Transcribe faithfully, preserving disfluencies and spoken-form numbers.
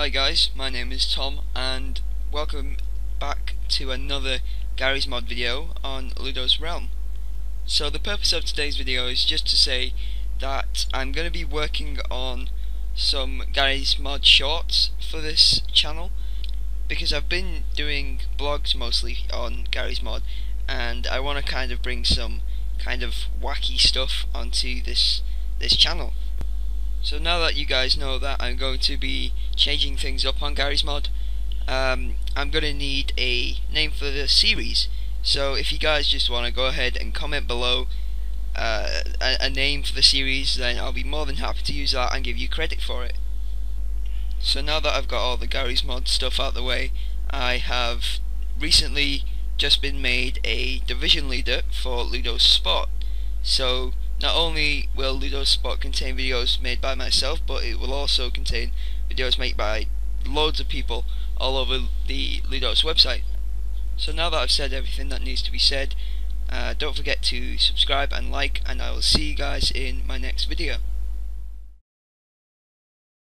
Hi guys, my name is Tom and welcome back to another Garry's Mod video on Ludo's Realm. So the purpose of today's video is just to say that I'm going to be working on some Garry's Mod shorts for this channel, because I've been doing blogs mostly on Garry's Mod and I want to kind of bring some kind of wacky stuff onto this this channel. So now that you guys know that I'm going to be changing things up on Garry's Mod, um, I'm going to need a name for the series. So if you guys just want to go ahead and comment below uh, a, a name for the series, then I'll be more than happy to use that and give you credit for it. So now that I've got all the Garry's Mod stuff out of the way, I have recently just been made a division leader for Ludo's Spot. So not only will Ludo's Spot contain videos made by myself, but it will also contain videos made by loads of people all over the Ludo's website. So now that I've said everything that needs to be said, uh, don't forget to subscribe and like, and I will see you guys in my next video.